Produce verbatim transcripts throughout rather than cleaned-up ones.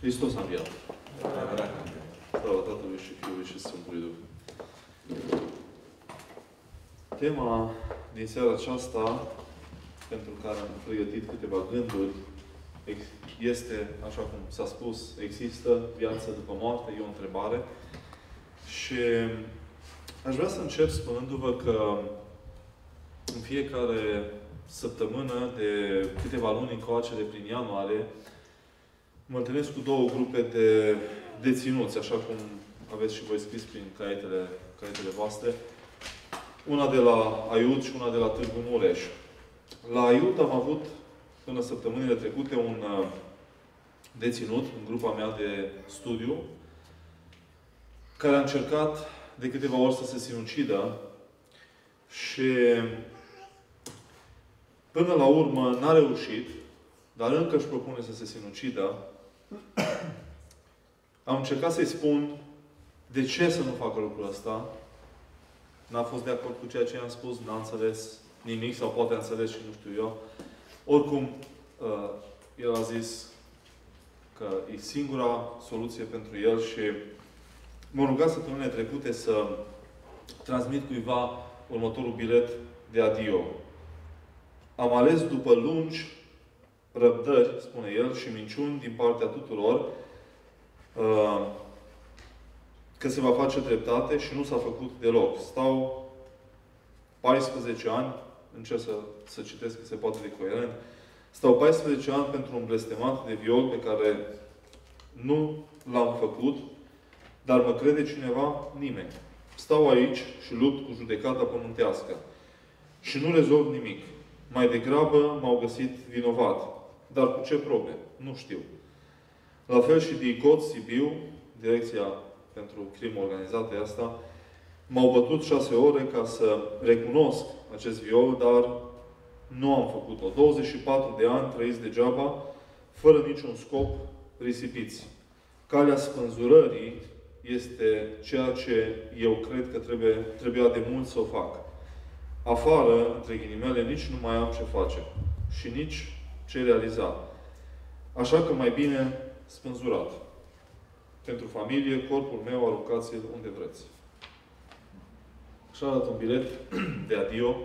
Hristos a înviat. Slavă Tatălui și Fiului și Sfântului Duh. Tema din seara aceasta, pentru care am pregătit câteva gânduri, este, așa cum s-a spus, există viață după moarte? E o întrebare. Și aș vrea să încep spunându-vă că în fiecare săptămână, de câteva luni încoace, de prin ianuarie, mă întâlnesc cu două grupe de deținuți, așa cum aveți și voi scris prin caietele, caietele voastre. Una de la Aiud și una de la Târgu Mureș. La Aiud am avut, până săptămânile trecute, un deținut în grupa mea de studiu, care a încercat de câteva ori să se sinucidă și până la urmă n-a reușit, dar încă își propune să se sinucidă. Am încercat să-i spun de ce să nu facă lucrul ăsta. N-a fost de acord cu ceea ce i-am spus, n-a înțeles nimic, sau poate a înțeles și nu știu eu. Oricum, el a zis că e singura soluție pentru el și m-am rugat săptămânile trecute să transmit cuiva următorul bilet de adio. Am ales după lungi răbdări, spune el, și minciuni din partea tuturor, că se va face dreptate și nu s-a făcut deloc. Stau paisprezece ani, încerc să, să citesc cât se poate de coerent, stau paisprezece ani pentru un blestemat de viol pe care nu l-am făcut, dar mă crede cineva? Nimeni. Stau aici și lupt cu judecata pământească. Și nu rezolv nimic. Mai degrabă m-au găsit vinovat. Dar cu ce probe? Nu știu. La fel și DICOT Sibiu, Direcția pentru Crimă Organizată asta, m-au bătut șase ore ca să recunosc acest viol, dar nu am făcut-o. douăzeci și patru de ani trăiți degeaba, fără niciun scop, risipiți. Calea spânzurării este ceea ce eu cred că trebuie, trebuia de mult să o fac. Afară, între ghinimele, nici nu mai am ce face. Și nici ce realiza. Așa că mai bine spânzurat. Pentru familie, corpul meu, aruncați-l unde vreți. Așa a dat un bilet de adio.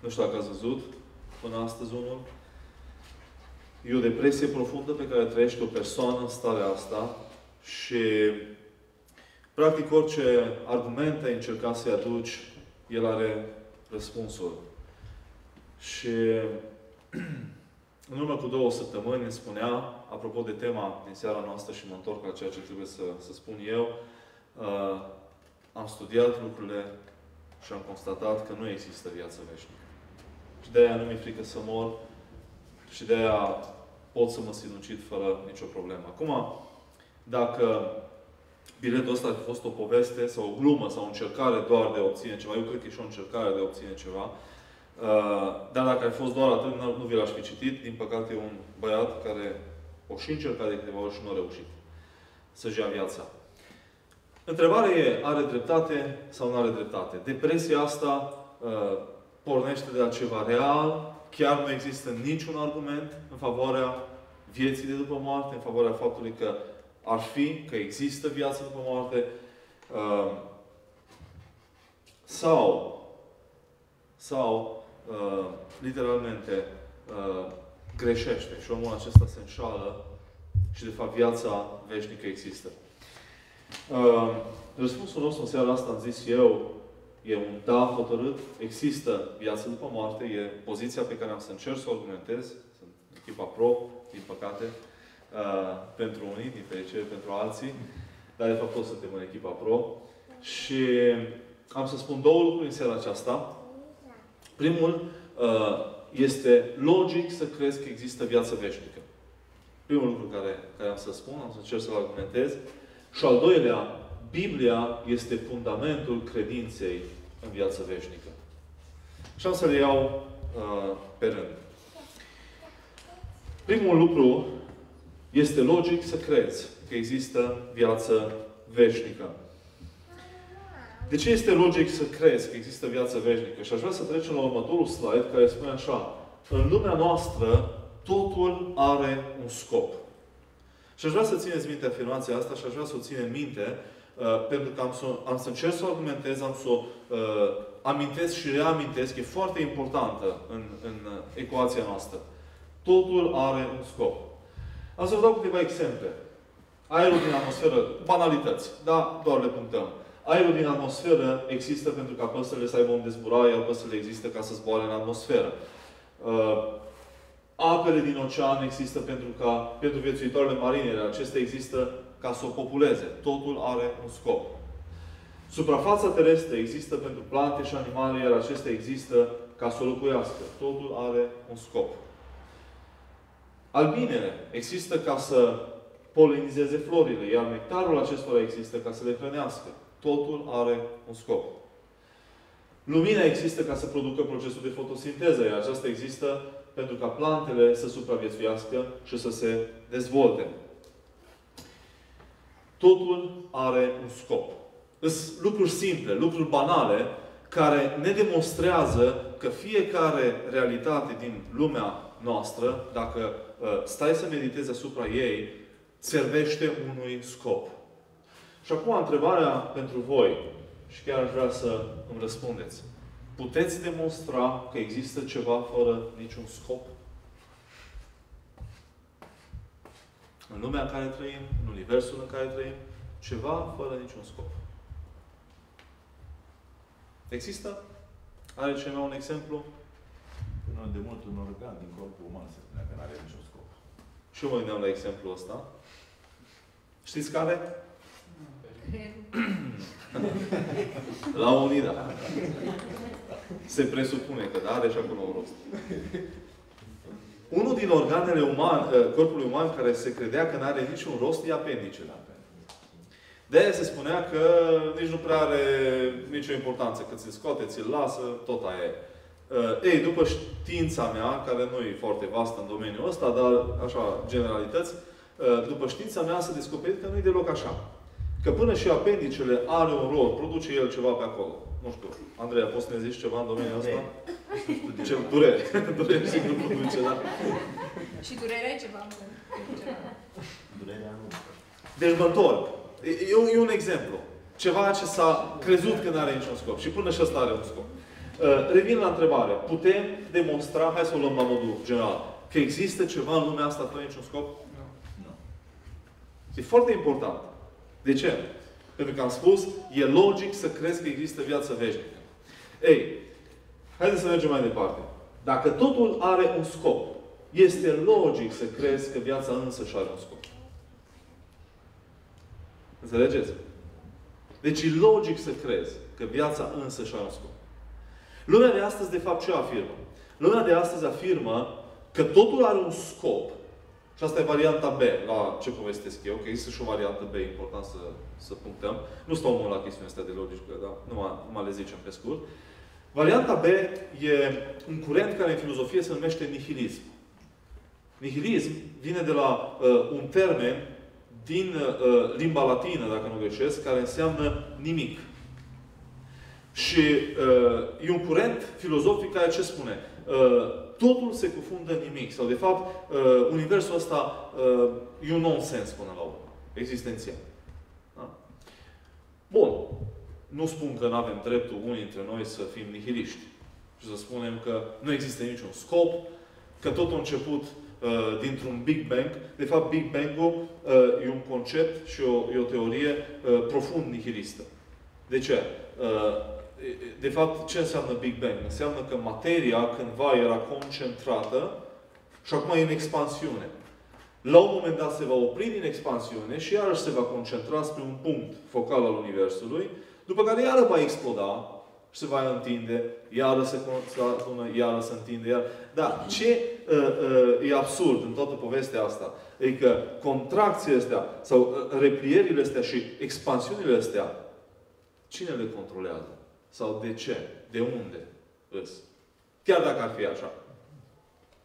Nu știu dacă ați văzut până astăzi unul. E o depresie profundă pe care trăiește o persoană în starea asta și practic orice argument ai încerca să-i aduci, el are răspunsul. Și în urmă cu două săptămâni îmi spunea, apropo de tema din seara noastră și mă întorc la ceea ce trebuie să, să spun eu, uh, am studiat lucrurile și am constatat că nu există viață veșnică. Și de-aia nu mi-e frică să mor și de-aia pot să mă sinucid fără nicio problemă. Acum, dacă biletul ăsta a fost o poveste sau o glumă sau o încercare doar de a obține ceva, eu cred că e și o încercare de a obține ceva, Uh, dar dacă ar fi fost doar atât, nu vi l-aș fi citit. Din păcate, e un băiat care o și încerca de câteva ori și nu a reușit să-și ia viața. Întrebarea e, are dreptate sau nu are dreptate? Depresia asta uh, pornește de la ceva real. Chiar nu există niciun argument în favoarea vieții de după moarte, în favoarea faptului că ar fi, că există viață după moarte. Uh, sau sau Uh, literalmente uh, greșește. Și omul acesta se înșală și de fapt viața veșnică există. Uh, răspunsul nostru în seara asta, am zis eu, e un da hotărât. Există viață după moarte. E poziția pe care am să încerc să o argumentez. Sunt echipa pro, din păcate, uh, pentru unii, din fericire pentru alții. Dar de fapt toți suntem în echipa pro. Și am să spun două lucruri în seara aceasta. Primul, este logic să crezi că există viață veșnică. Primul lucru care, care am să spun, am să încerc să-l argumentez. Și al doilea, Biblia este fundamentul credinței în viață veșnică. Și am să le iau pe rând. Primul lucru, este logic să crezi că există viață veșnică. De ce este logic să crezi că există viață veșnică? Și aș vrea să trecem la următorul slide care spune așa. În lumea noastră totul are un scop. Și aș vrea să țineți minte afirmația asta și aș vrea să o ținem minte, uh, pentru că am să, am să încerc să o argumentez, am să o uh, amintesc și reamintesc. E foarte importantă în, în ecuația noastră. Totul are un scop. Am să vă dau câteva exemple. Aerul din atmosferă, banalități, da? Doar le punctăm. Aerul din atmosferă există pentru ca păsările să aibă unde zbura, iar păsările există ca să zboare în atmosferă. Uh, apele din ocean există pentru ca, pentru viețuitoarele marine, acestea există ca să o populeze. Totul are un scop. Suprafața terestră există pentru plante și animale, iar acestea există ca să o locuiască. Totul are un scop. Albinele există ca să polinizeze florile, iar nectarul acestora există ca să le hrănească. Totul are un scop. Lumina există ca să producă procesul de fotosinteză, iar aceasta există pentru ca plantele să supraviețuiască și să se dezvolte. Totul are un scop. Sunt lucruri simple, lucruri banale, care ne demonstrează că fiecare realitate din lumea noastră, dacă stai să meditezi asupra ei, servește unui scop. Și acum întrebarea pentru voi, și chiar aș vrea să îmi răspundeți. Puteți demonstra că există ceva fără niciun scop? În lumea în care trăim, în universul în care trăim, ceva fără niciun scop. Există? Are cineva un exemplu? Până de mult un organ din corpul uman se spunea că nu are niciun scop. Și eu mă gândeam la exemplul ăsta. Știți care? La Unida. Se presupune că da, are și acolo un rost. Unul din organele uman, corpului uman care se credea că nu are niciun rost e apendicele. De-aia se spunea că nici nu prea are nicio importanță. Când se scoate, ți-l lasă, tot aia e. Ei, după știința mea, care nu e foarte vastă în domeniul ăsta, dar așa, generalități, după știința mea s-a descoperit că nu e deloc așa. Că până și apendicele are un rol, produce el ceva pe acolo. Nu știu, Andrei, a fost să ne zici ceva în domeniul ăsta? Ce durere. Durere sigur produce, da? Și durerea e ceva. Durerea nu. Deci mă întorc. E, e un exemplu. Ceva ce s-a crezut că nu are niciun scop. Și până și ăsta are un scop. Uh, revin la întrebare. Putem demonstra, hai să o luăm la modul general, că există ceva în lumea asta fără niciun scop? Nu. Nu. E foarte important. De ce? Pentru că am spus, e logic să crezi că există viață veșnică. Ei, haideți să mergem mai departe. Dacă totul are un scop, este logic să crezi că viața însăși are un scop. Înțelegeți? Deci e logic să crezi că viața însăși are un scop. Lumea de astăzi, de fapt, ce afirmă? Lumea de astăzi afirmă că totul are un scop. Și asta e varianta B, la ce povestesc eu, că există și o variantă B, important să, să punctăm. Nu stau mult la chestiunea asta de logică, dar numai, numai le zicem pe scurt. Varianta B e un curent care în filozofie se numește nihilism. Nihilism vine de la uh, un termen din uh, limba latină, dacă nu greșesc, care înseamnă nimic. Și uh, e un curent filozofic care ce spune? Uh, Totul se cufundă în nimic. Sau, de fapt, uh, universul ăsta uh, e un nonsens până la urmă. Existențial. Da? Bun. Nu spun că nu avem dreptul unii dintre noi să fim nihiliști. Și să spunem că nu există niciun scop, că tot a început uh, dintr-un Big Bang. De fapt, Big Bang-ul uh, e un concept și o, e o teorie uh, profund nihilistă. De ce? Uh, De fapt, ce înseamnă Big Bang? Înseamnă că materia cândva era concentrată și acum e în expansiune. La un moment dat se va opri din expansiune și iarăși se va concentra spre un punct focal al Universului, după care iară va exploda și se va întinde, iară se concentră, iară se întinde, iară... Dar ce uh, uh, e absurd în toată povestea asta? E că contracțiile astea, sau uh, replierile astea și expansiunile astea, cine le controlează? Sau de ce? De unde? Îs. Chiar dacă ar fi așa.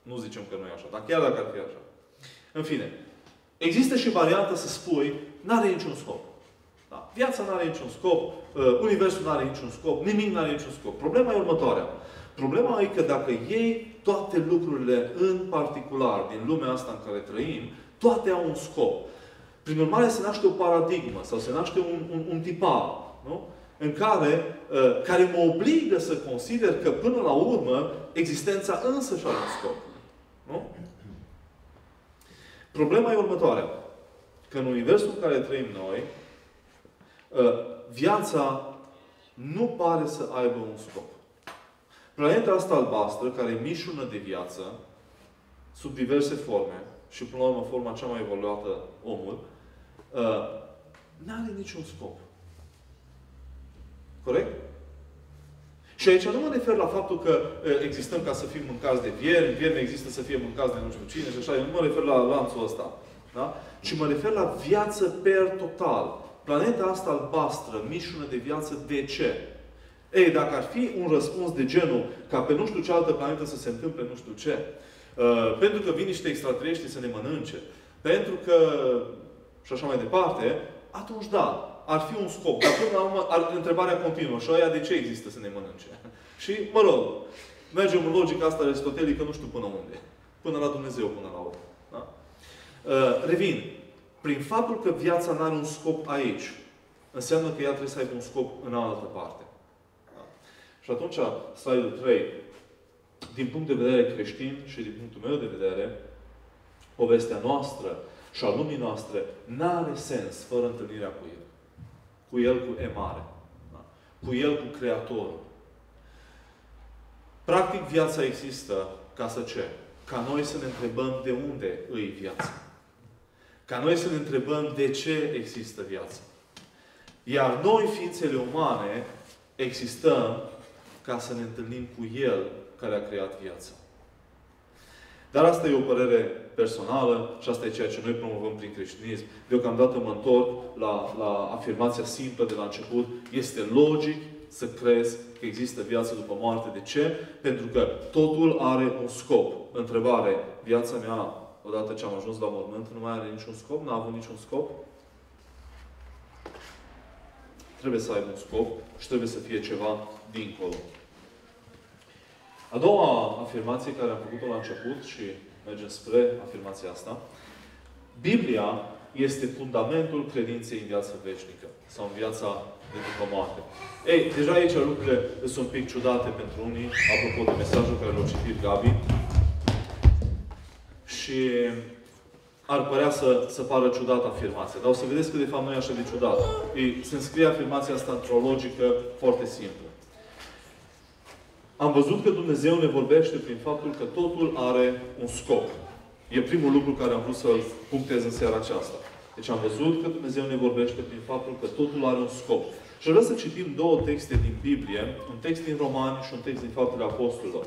Nu zicem că nu e așa, dar chiar dacă ar fi așa. În fine. Există și varianta să spui n-are niciun scop. Da. Viața n-are niciun scop. Universul n-are niciun scop. Nimic n-are niciun scop. Problema e următoarea. Problema e că dacă iei toate lucrurile în particular din lumea asta în care trăim, toate au un scop. Prin urmare, se naște o paradigmă sau se naște un, un, un tipar, nu? În care, uh, care mă obligă să consider că, până la urmă, existența însă și-a un scop. Nu? Problema e următoarea. Că în universul în care trăim noi, uh, viața nu pare să aibă un scop. Planeta asta albastră, care e mișună de viață, sub diverse forme, și până la urmă forma cea mai evoluată, omul, uh, n-are niciun scop. Corect? Și aici nu mă refer la faptul că existăm ca să fim mâncați de viermi, viermi există să fie mâncați de nu știu cine și așa. Eu nu mă refer la lanțul ăsta. Da? Ci mă refer la viață per total. Planeta asta albastră, mișună de viață, de ce? Ei, dacă ar fi un răspuns de genul ca pe nu știu ce altă planetă să se întâmple nu știu ce, uh, pentru că vin niște extraterestri să ne mănânce, pentru că și așa mai departe, atunci da. Ar fi un scop. Dar până la urmă, ar, întrebarea continuă. Și aia de ce există să ne mănânce? Și, mă rog, mergem în logica asta aristotelică, nu știu până unde. Până la Dumnezeu, până la urmă. Da? Uh, revin. Prin faptul că viața n-are un scop aici, înseamnă că ea trebuie să aibă un scop în altă parte. Da? Și atunci, slide-ul trei, din punct de vedere creștin și din punctul meu de vedere, povestea noastră și a lumii noastre n-are sens fără întâlnirea cu El. Cu El cu E mare. Da? Cu El cu Creatorul. Practic, viața există ca să ce? Ca noi să ne întrebăm de unde îi viața. Ca noi să ne întrebăm de ce există viața. Iar noi, ființele umane, existăm ca să ne întâlnim cu El care a creat viața. Dar asta e o părere personală și asta e ceea ce noi promovăm prin creștinism. Deocamdată mă întorc la, la afirmația simplă de la început. Este logic să crezi că există viață după moarte. De ce? Pentru că totul are un scop. Întrebare. Viața mea, odată ce am ajuns la mormânt, nu mai are niciun scop? N-a avut niciun scop? Trebuie să aibă un scop și trebuie să fie ceva dincolo. A doua afirmație care am făcut-o la început și mergem spre afirmația asta. Biblia este fundamentul credinței în viața veșnică. Sau în viața de după moarte. Ei, deja aici lucrurile sunt un pic ciudate pentru unii, apropo de mesajul care l-a citit Gabi. Și ar părea să, să pară ciudată afirmația. Dar o să vedeți că de fapt nu e așa de ciudată. Ei, se înscrie afirmația asta într-o logică foarte simplă. Am văzut că Dumnezeu ne vorbește prin faptul că totul are un scop. E primul lucru care am vrut să-l punctez în seara aceasta. Deci am văzut că Dumnezeu ne vorbește prin faptul că totul are un scop. Și vreau să citim două texte din Biblie. Un text din Romani și un text din Faptele Apostolilor.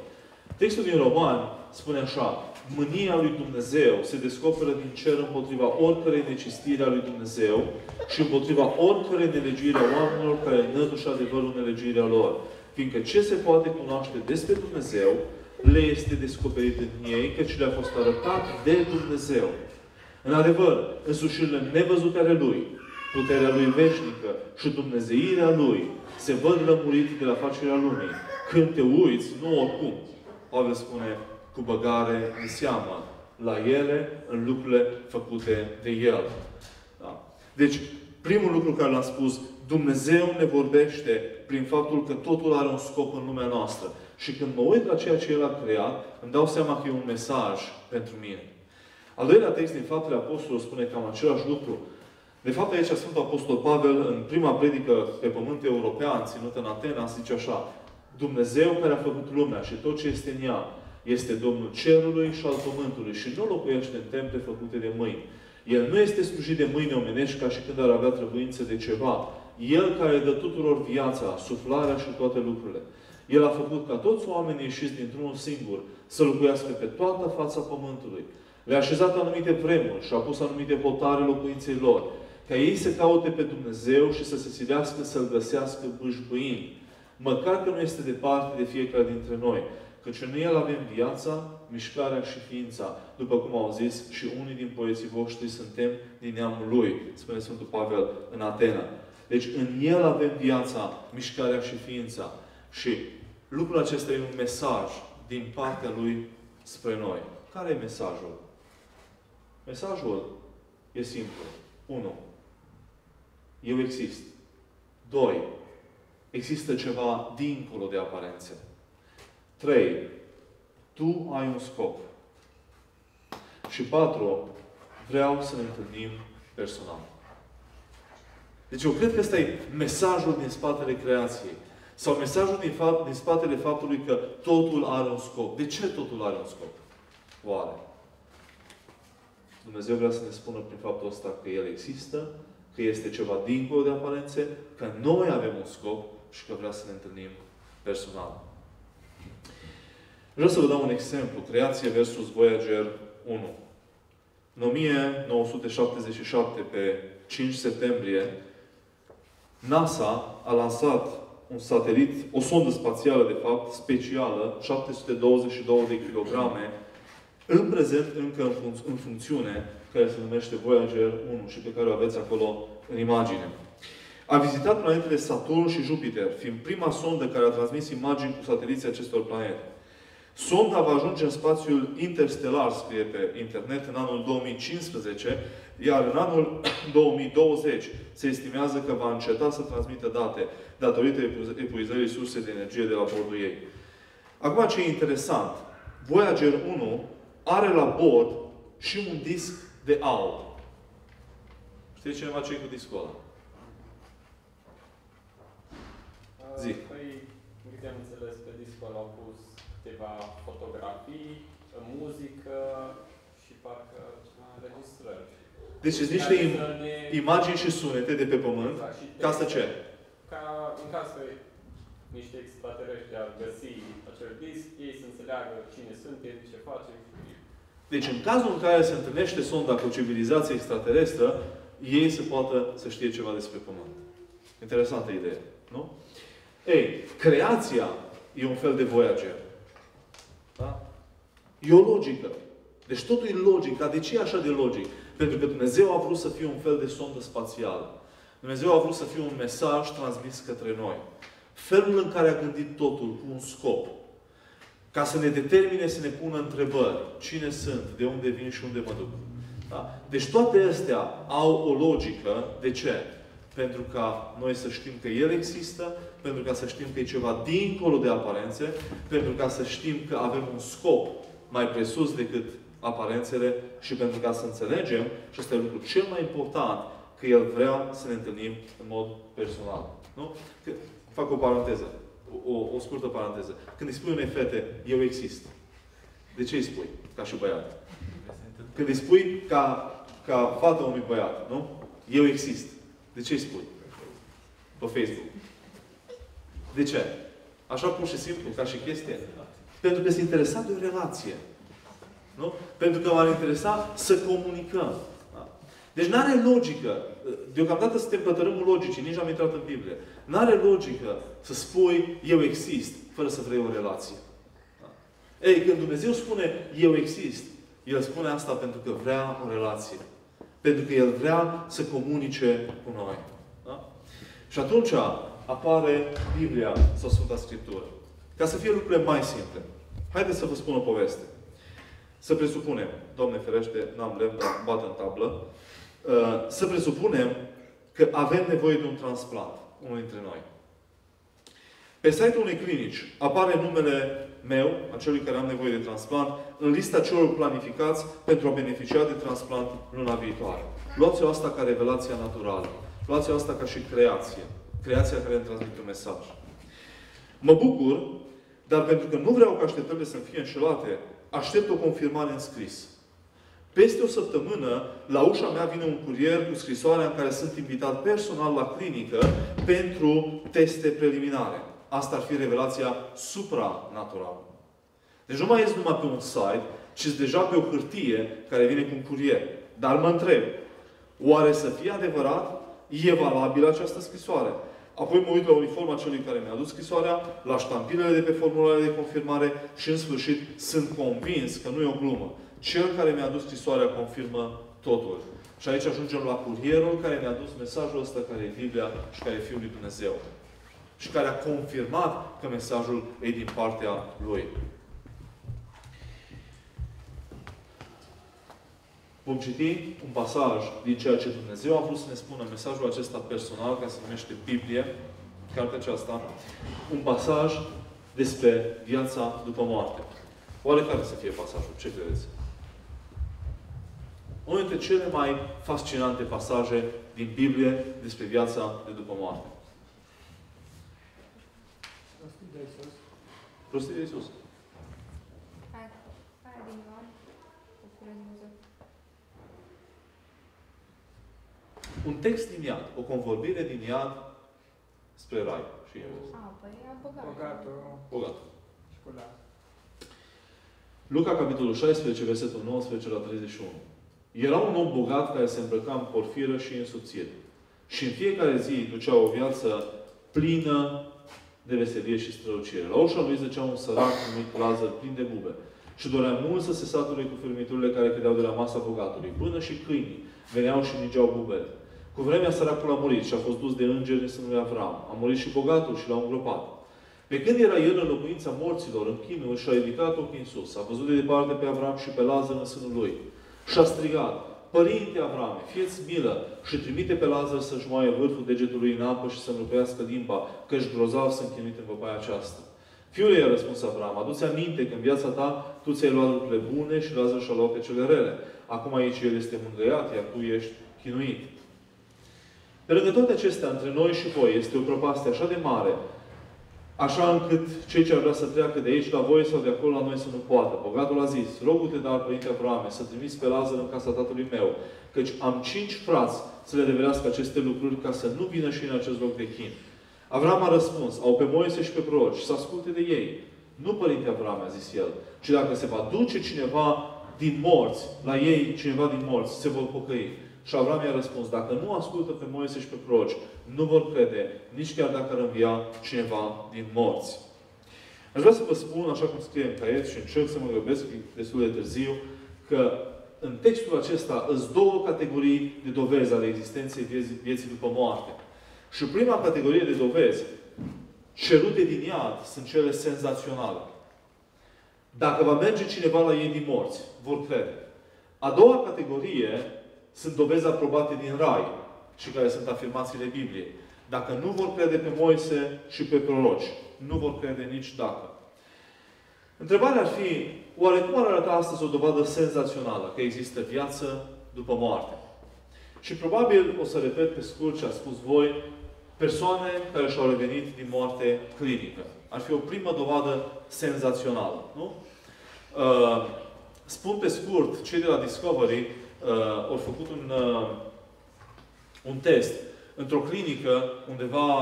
Textul din Romani spune așa. Mânia lui Dumnezeu se descoperă din cer împotriva oricărei necinstiri a lui Dumnezeu și împotriva oricărei nelegiri a oamenilor care năduși adevărul nelegirea lor. Fiindcă ce se poate cunoaște despre Dumnezeu, le este descoperit în ei, căci le-a fost arătat de Dumnezeu. În adevăr, însușirile nevăzute ale Lui, puterea Lui veșnică și dumnezeirea Lui se văd lămurit de la facerea lumii. Când te uiți, nu oricum. Pavel spune, cu băgare în seamă la ele, în lucrurile făcute de El. Da? Deci, primul lucru care l-am spus, Dumnezeu ne vorbește prin faptul că totul are un scop în lumea noastră. Și când mă uit la ceea ce El a creat, îmi dau seama că e un mesaj pentru mine. Al doilea text din Faptele Apostolilor spune cam același lucru. De fapt, aici Sfântul Apostol Pavel, în prima predică pe pământ european, ținută în Atena, zice așa. Dumnezeu care a făcut lumea și tot ce este în ea, este Domnul cerului și al pământului și nu locuiește în temple făcute de mâini. El nu este slujit de mâini omenești ca și când ar avea trebuință de ceva. El care dă tuturor viața, suflarea și toate lucrurile. El a făcut ca toți oamenii ieșiți dintr-unul singur să locuiască pe toată fața pământului. Le-a așezat anumite vremuri și a pus anumite hotare locuinței lor, ca ei să caute pe Dumnezeu și să se silească să-L găsească bâșbâind. Măcar că nu este departe de fiecare dintre noi. Căci în El avem viața, mișcarea și ființa. După cum au zis și unii din poeții voștri, suntem din neamul Lui. Spune Sfântul Pavel în Atena. Deci în El avem viața, mișcarea și ființa. Și lucrul acesta e un mesaj din partea Lui spre noi. Care e mesajul? Mesajul e simplu. unu. Eu exist. doi. Există ceva dincolo de aparențe. trei. Tu ai un scop. Și patru. Vreau să ne întâlnim personal. Deci eu cred că ăsta e mesajul din spatele creației. Sau mesajul din, fapt, din spatele faptului că totul are un scop. De ce totul are un scop? Oare? Dumnezeu vrea să ne spună prin faptul ăsta că El există, că este ceva dincolo de aparențe, că noi avem un scop și că vrea să ne întâlnim personal. Vreau să vă dau un exemplu. Creație versus Voyager unu. În o mie nouă sute șaptezeci și șapte, pe cinci septembrie, NASA a lansat un satelit, o sondă spațială, de fapt, specială, șapte sute douăzeci și două de kilograme, în prezent încă în, func- în funcțiune, care se numește Voyager unu și pe care o aveți acolo în imagine. A vizitat planetele Saturn și Jupiter, fiind prima sondă care a transmis imagini cu sateliții acestor planete. Sonda va ajunge în spațiul interstelar, scrie pe internet, în anul două mii cincisprezece, iar în anul două mii douăzeci se estimează că va înceta să transmită date, datorită epuizării surse de energie de la bordul ei. Acum, ce e interesant, Voyager unu are la bord și un disc de aur. Știi cineva ce e cu discul ăla? Zic. Păi, nu te-am înțeles că discul ăla a pus câteva fotografii, muzică și parcă înregistrări. Deci sunt niște ne... imagini și sunete de pe Pământ, exact, ca să ce? Ca în caz că niște extraterestri ar găsi acel disc, ei să înțeleagă cine suntem, ce facem. Deci în cazul în care se întâlnește sonda cu civilizație extraterestră, ei se poată să știe ceva despre Pământ. Interesantă idee, nu? Ei, creația e un fel de Voyager. Da? E o logică. Deci totul e logic. Dar de ce e așa de logic? Pentru că Dumnezeu a vrut să fie un fel de sondă spațială. Dumnezeu a vrut să fie un mesaj transmis către noi. Felul în care a gândit totul cu un scop. Ca să ne determine să ne pună întrebări. Cine sunt? De unde vin și unde mă duc? Da? Deci toate astea au o logică. De ce? Pentru ca noi să știm că El există, pentru ca să știm că e ceva dincolo de aparențe, pentru ca să știm că avem un scop mai presus decât aparențele și pentru ca să înțelegem, și ăsta e lucrul cel mai important, că El vrea să ne întâlnim în mod personal. Nu? Că, fac o paranteză. O, o scurtă paranteză. Când îi spui unei fete, eu exist. De ce îi spui? Ca și băiat. Când îi spui ca, ca fată unui băiat, nu? Eu exist. De ce îi spui? Pe Facebook. De ce? Așa pur și simplu, ca și chestie. Pentru că sunt interesat de o relație. Nu? Pentru că m-ar interesa să comunicăm. Da? Deci n-are logică. Deocamdată suntem pe tărâmul logicii. Nici n-am intrat în Biblie. N-are logică să spui, eu exist, fără să vrei o relație. Da? Ei, când Dumnezeu spune, eu exist, El spune asta pentru că vrea o relație. Pentru că El vrea să comunice cu noi. Da? Și atunci apare Biblia sau Sfânta Scriptură. Ca să fie lucrurile mai simple. Haideți să vă spun o poveste. Să presupunem, Doamne ferește, n-am lemn, dar bat în tablă. Să presupunem că avem nevoie de un transplant, unul dintre noi. Pe site-ul unei clinici apare numele meu, acelui care am nevoie de transplant, în lista celor planificați pentru a beneficia de transplant luna viitoare. Luați-o asta ca revelația naturală. Luați-o asta ca și creație. Creația care îmi transmite un mesaj. Mă bucur, dar pentru că nu vreau ca așteptările să-mi fie înșelate, aștept o confirmare în scris. Peste o săptămână, la ușa mea vine un curier cu scrisoarea în care sunt invitat personal la clinică pentru teste preliminare. Asta ar fi revelația supranaturală. Deci nu mai ies numai pe un site, ci deja pe o hârtie care vine cu un curier. Dar mă întreb, oare să fie adevărat? E valabilă această scrisoare? Apoi mă uit la uniforma celui care mi-a dus scrisoarea, la ștampilele de pe formularele de confirmare și, în sfârșit, sunt convins că nu e o glumă. Cel care mi-a dus scrisoarea confirmă totul. Și aici ajungem la curierul care mi-a dus mesajul ăsta, care e Biblia și care e Fiul lui Dumnezeu. Și care a confirmat că mesajul e din partea Lui. Vom citi un pasaj din ceea ce Dumnezeu a vrut să ne spună, mesajul acesta personal, care se numește Biblie, cartea aceasta, un pasaj despre viața după moarte. Oare care să fie pasajul? Ce credeți? Unul dintre cele mai fascinante pasaje din Biblie despre viața de după moarte. Prostii de Iisus. Prostii de Iisus. Hai. Hai din Ioan. Un text din Iad. O convorbire din Iad spre Rai. Și invers. Ah, păi e bogat. Bogat. Bogat. Luca, capitolul șaisprezece, versetul nouăsprezece la treizeci și unu. Era un om bogat care se îmbrăca în porfiră și în subțire. Și în fiecare zi ducea o viață plină de veselie și strălucire. La ușa lui zicea un sărac numit Lazar, plin de bube. Și dorea mult să se sature cu fârmiturile care cădeau de la masa bogatului. Până și câinii veneau și ningeau bubele. Cu vremea, săracul a murit și a fost dus de îngeri în sânul lui Avram. A murit și bogatul și l-a îngropat. Pe când era el în locuința morților, în chinul, și-a ridicat ochii în sus. A văzut de departe pe Avram și pe Lazar în sânul lui. Și-a strigat: Părinte Avrame, fie-ți milă și trimite pe Lazar să-și moaie vârful degetului în apă și să-mi lupească limba, că-și grozav sunt chinuit în văpaia aceasta. Fiule, i-a răspuns Avram, adu-ți aminte că în viața ta tu ți-ai luat lucrurile bune și Lazar și-a luat pe cele rele. Acum aici el este mângâiat, iar tu ești chinuit. Pe lângă toate acestea, între noi și voi este o prăpastie așa de mare, așa încât cei ce ar vrea să treacă de aici la voi sau de acolo la noi să nu poată. Bogatul a zis: Rogu-te, dar, Părinte Avrame, să trimiți pe Lazar în casa tatălui meu, căci am cinci frați să le adeverească aceste lucruri ca să nu vină și în acest loc de chin. Avram a răspuns: Au pe Moise și pe proroci, să asculte de ei. Nu, Părinte Avrame, a zis el, ci dacă se va duce cineva din morți, la ei, cineva din morți, se vor pocăi. Și Avram i-a răspuns: Dacă nu ascultă pe Moise și pe proroci, nu vor crede, nici chiar dacă ar învia cineva din morți. Aș vrea să vă spun, așa cum scrie în caiet și încerc să mă grăbesc destul de târziu, că în textul acesta îs două categorii de dovezi ale existenței vieții după moarte. Și prima categorie de dovezi cerute din Iad sunt cele senzaționale. Dacă va merge cineva la ei din morți, vor crede. A doua categorie sunt dovezi aprobate din Rai și care sunt afirmațiile Bibliei. Dacă nu vor crede pe Moise și pe proroci, nu vor crede nici dacă. Întrebarea ar fi, oare cum ar arăta astăzi o dovadă senzațională că există viață după moarte? Și probabil, o să repet pe scurt ce a spus voi, persoane care și-au revenit din moarte clinică. Ar fi o primă dovadă senzațională, nu? Uh, spun pe scurt, cei de la Discovery Uh, au făcut un, uh, un test într-o clinică undeva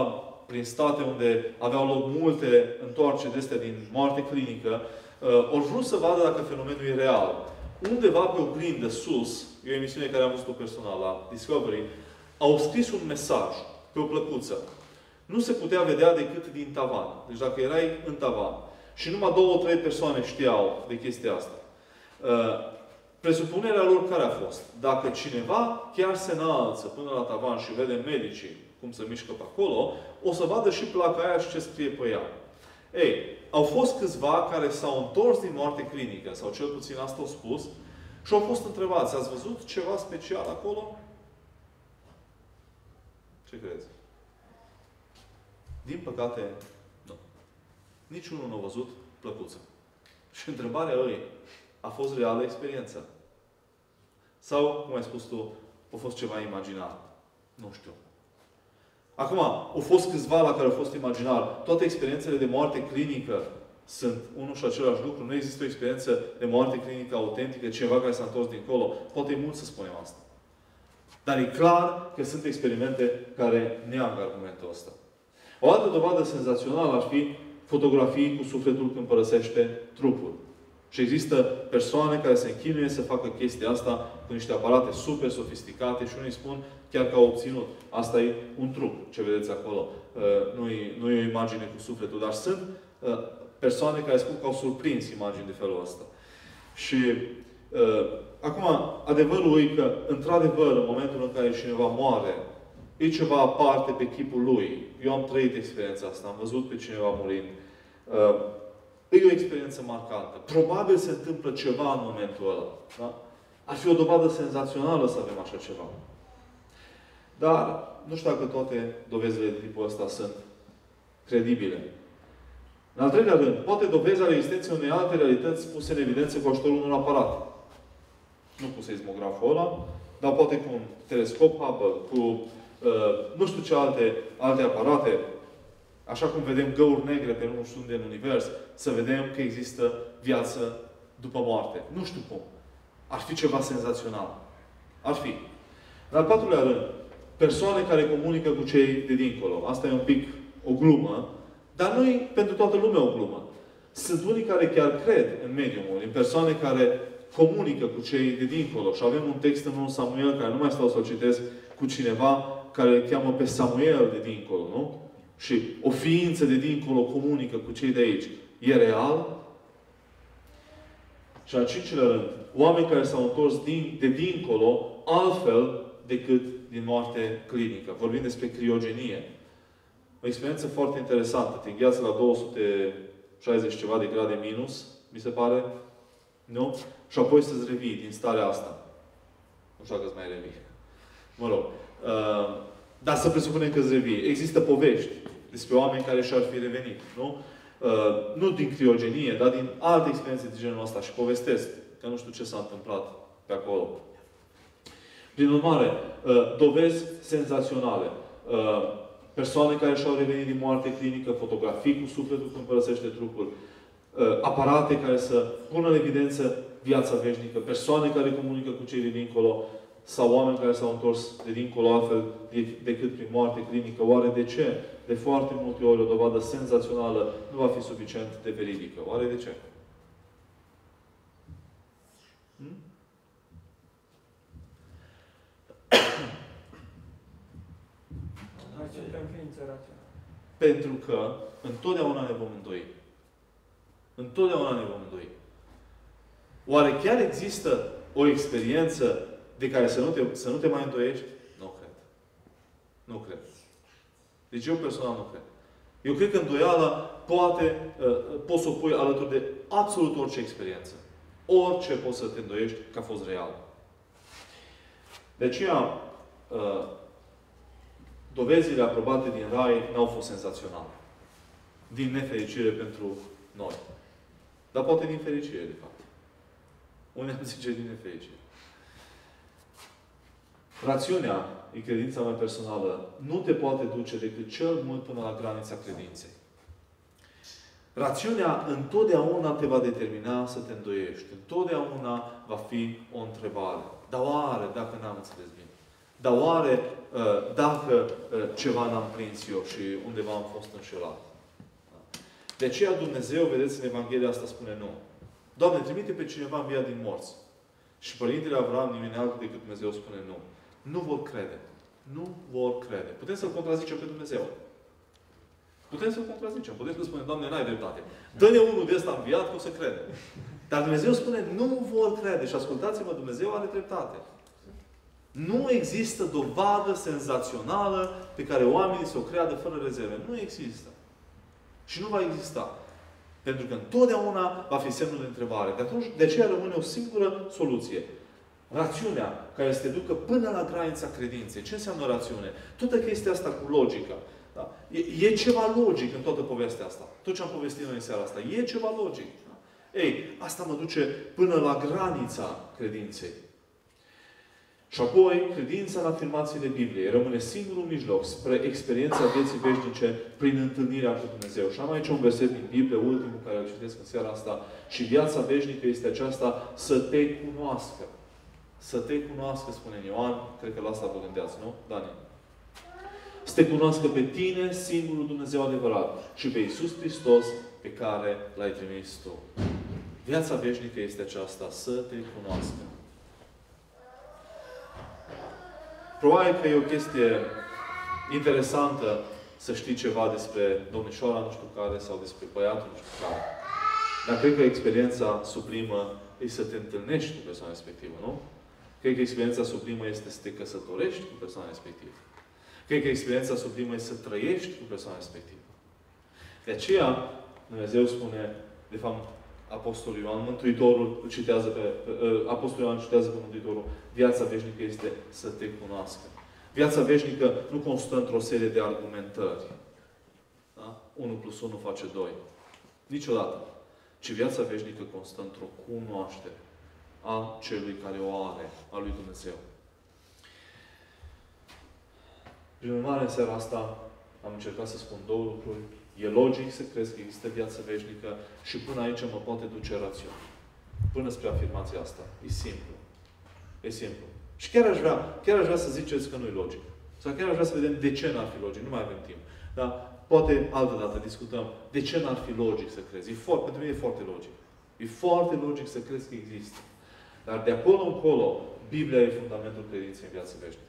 prin state unde aveau loc multe întoarceri de-astea din moarte clinică. Uh, au vrut să vadă dacă fenomenul e real. Undeva pe o grindă sus, e o emisiune care am văzut-o personal la Discovery, au scris un mesaj pe o plăcuță. Nu se putea vedea decât din tavan. Deci dacă erai în tavan. Și numai două, trei persoane știau de chestia asta. Uh, Presupunerea lor care a fost? Dacă cineva chiar se înalță până la tavan și vede medicii cum se mișcă pe acolo, o să vadă și placa aia și ce scrie pe ea. Ei, au fost câțiva care s-au întors din moarte clinică, sau cel puțin asta au spus, și au fost întrebați: ați văzut ceva special acolo? Ce credeți? Din păcate, nu. Niciunul nu a văzut plăcuță. Și întrebarea lui: a fost reală experiența? Sau, cum ai spus tu, a fost ceva imaginar? Nu știu. Acum, au fost câțiva la care au fost imaginar. Toate experiențele de moarte clinică sunt unul și același lucru. Nu există o experiență de moarte clinică autentică, cineva care s-a întors dincolo. Poate e mult să spunem asta. Dar e clar că sunt experimente care neagă argumentul ăsta. O altă dovadă senzațională ar fi fotografii cu sufletul când părăsește trupul. Și există persoane care se închinuie să facă chestia asta cu niște aparate super sofisticate și unii spun chiar că au obținut. Asta e un trup, ce vedeți acolo. Nu e o imagine cu sufletul, dar sunt persoane care spun că au surprins imagini de felul ăsta. Și acum, adevărul e că, într-adevăr, în momentul în care cineva moare, e ceva aparte pe chipul lui. Eu am trăit experiența asta, am văzut pe cineva murind. E o experiență marcantă. Probabil se întâmplă ceva în momentul ăla. Da? Ar fi o dovadă senzațională să avem așa ceva. Dar nu știu dacă toate dovezile de tipul ăsta sunt credibile. În al treilea rând, poate dovezi ale existenței unei alte realități puse în evidență cu ajutorul unui aparat. Nu cu seismograful ăla, dar poate cu un telescop Hubble, cu uh, nu știu ce alte, alte aparate. Așa cum vedem găuri negre pe nu știu unde în univers, să vedem că există viață după moarte. Nu știu cum. Ar fi ceva senzațional. Ar fi. În al patrulea rând, persoane care comunică cu cei de dincolo. Asta e un pic o glumă, dar nu e pentru toată lumea o glumă. Sunt unii care chiar cred în mediumul, în persoane care comunică cu cei de dincolo. Și avem un text în Samuel, care nu mai stau să-l citesc, cu cineva care îl cheamă pe Samuel de dincolo, nu? Și o ființă de dincolo comunică cu cei de aici. E real? Și în cincilea rând, oameni care s-au întors din, de dincolo altfel decât din moarte clinică. Vorbim despre criogenie. O experiență foarte interesantă. Te îngheață la două sute șaizeci ceva de grade minus, mi se pare. Nu? Și apoi să-ți revii din starea asta. Nu știu dacă îți mai revii. Mă rog. Uh, dar să presupunem că îți revii. Există povești despre oameni care și-ar fi revenit. Nu? Uh, nu din criogenie, dar din alte experiențe de genul ăsta. Și povestesc că nu știu ce s-a întâmplat pe acolo. Prin urmare, uh, dovezi senzaționale. Uh, Persoane care și-au revenit din moarte clinică, fotografii cu sufletul când părăsește trupul, aparate care să pună în evidență viața veșnică, persoane care comunică cu cei de dincolo, sau oameni care s-au întors de dincolo altfel decât prin moarte clinică. Oare de ce? De foarte multe ori o dovadă senzațională nu va fi suficient de veridică. Oare de ce? Hmm? Pentru că întotdeauna ne vom îndoi. Întotdeauna ne vom îndoi. Oare chiar există o experiență de care să nu te, să nu te mai îndoiești? Nu cred. Nu cred. Deci eu personal nu cred. Eu cred că îndoiala poate, poți să o pui alături de absolut orice experiență. Orice poți să te îndoiești că a fost real. De aceea, dovezile aprobate din Rai n-au fost senzaționale. Din nefericire pentru noi. Dar poate din fericire, de fapt. Unii am zice din nefericire. Rațiunea e credința mea personală. Nu te poate duce decât cel mult până la granița credinței. Rațiunea întotdeauna te va determina să te îndoiești. Întotdeauna va fi o întrebare. Dar oare, dacă n-am înțeles bine? Dar oare dacă ceva n-am prins eu și undeva am fost înșelat? De aceea Dumnezeu, vedeți, în Evanghelia asta spune nu. Doamne, trimite pe cineva înviat din morți. Și Părintele Avram, nimeni altul decât Dumnezeu, spune nu. Nu vor crede. Nu vor crede. Putem să-L contrazicem pe Dumnezeu. Putem să-L contrazicem. Putem să spunem, Doamne, n-ai dreptate. Dă-ne unul de ăsta înviat că o să crede. Dar Dumnezeu spune, nu vor crede. Și ascultați-mă, Dumnezeu are dreptate. Nu există dovadă senzațională pe care oamenii să o creadă fără rezerve. Nu există. Și nu va exista. Pentru că întotdeauna va fi semnul de întrebare. De atunci, de aceea rămâne o singură soluție. Rațiunea care se ducă până la granița credinței. Ce înseamnă rațiune? Toată chestia asta cu logica. Da? E, e ceva logic în toată povestea asta. Tot ce am povestit noi în seara asta. E ceva logic. Da? Ei, asta mă duce până la granița credinței. Și apoi, credința în afirmațiile Bibliei rămâne singurul mijloc spre experiența vieții veșnice prin întâlnirea cu Dumnezeu. Și am aici un verset din Biblie, ultimul care îl citesc în seara asta. Și viața veșnică este aceasta, să te cunoască. Să te cunoască, spune Ioan. Cred că la asta vă gândeați, nu? Daniel. Să te cunoască pe tine, singurul Dumnezeu adevărat. Și pe Iisus Hristos, pe care L-ai trimis tu. Viața veșnică este aceasta, să te cunoască. Probabil că e o chestie interesantă să știi ceva despre domnișoara nu știu care sau despre băiatul nu știu care. Dar cred că experiența suplimă e să te întâlnești cu persoana respectivă, nu? Cred că experiența suplimă este să te căsătorești cu persoana respectivă. Cred că experiența suplimă este să trăiești cu persoana respectivă. De aceea, Dumnezeu spune, de fapt, Apostolul Ioan, Mântuitorul citează pe, Apostolul Ioan citează pe Mântuitorul. Viața veșnică este să te cunoască. Viața veșnică nu constă într-o serie de argumentări. Da? unu plus unu face doi. Niciodată. Ci viața veșnică constă într-o cunoaștere a celui care o are, a lui Dumnezeu. Prin urmare, în seara asta am încercat să spun două lucruri. E logic să crezi că există viață veșnică și până aici mă poate duce rațiunea. Până spre afirmația asta. E simplu. E simplu. Și chiar aș vrea, chiar aș vrea să ziceți că nu e logic. Sau chiar aș vrea să vedem de ce n-ar fi logic. Nu mai avem timp. Dar poate altă dată discutăm de ce n-ar fi logic să crezi. E foarte, pentru mine e foarte logic. E foarte logic să crezi că există. Dar de acolo încolo, Biblia e fundamentul credinței în viață veșnică.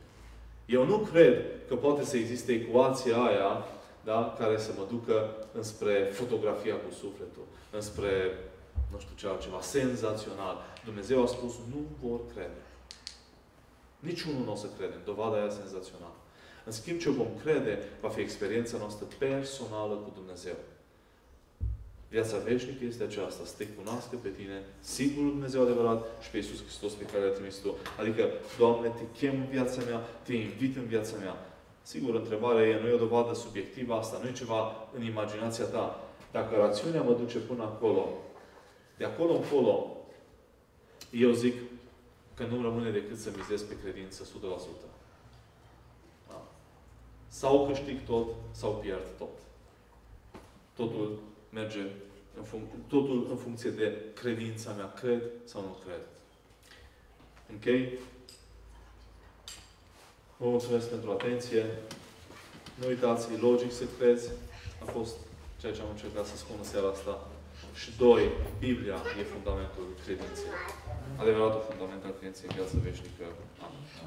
Eu nu cred că poate să existe ecuația aia, da? Care să mă ducă înspre fotografia cu sufletul. Înspre, nu știu ce altceva, senzațional. Dumnezeu a spus, nu vor crede. Niciunul nu o să crede. Dovada aia senzațională. În schimb, ce vom crede, va fi experiența noastră personală cu Dumnezeu. Viața veșnică este aceasta. Să te cunoască pe tine, singurul Dumnezeu adevărat și pe Iisus Hristos pe care l-ai trimis tu. Adică, Doamne, te chem în viața mea, te invit în viața mea. Sigur, întrebarea e, nu e o dovadă subiectivă asta, nu e ceva în imaginația ta. Dacă rațiunea mă duce până acolo, de acolo încolo, eu zic că nu rămâne decât să mizez pe credință o sută la sută. Da. Sau câștig tot, sau pierd tot. Totul merge în func- totul în funcție de credința mea. Cred sau nu cred. Ok? Vă mulțumesc pentru atenție. Nu uitați, e logic să crezi. A fost ceea ce am încercat să spun în seara asta. Și doi, Biblia e fundamentul credinței. Adevăratul fundament al credinței în viața veșnică. Amin.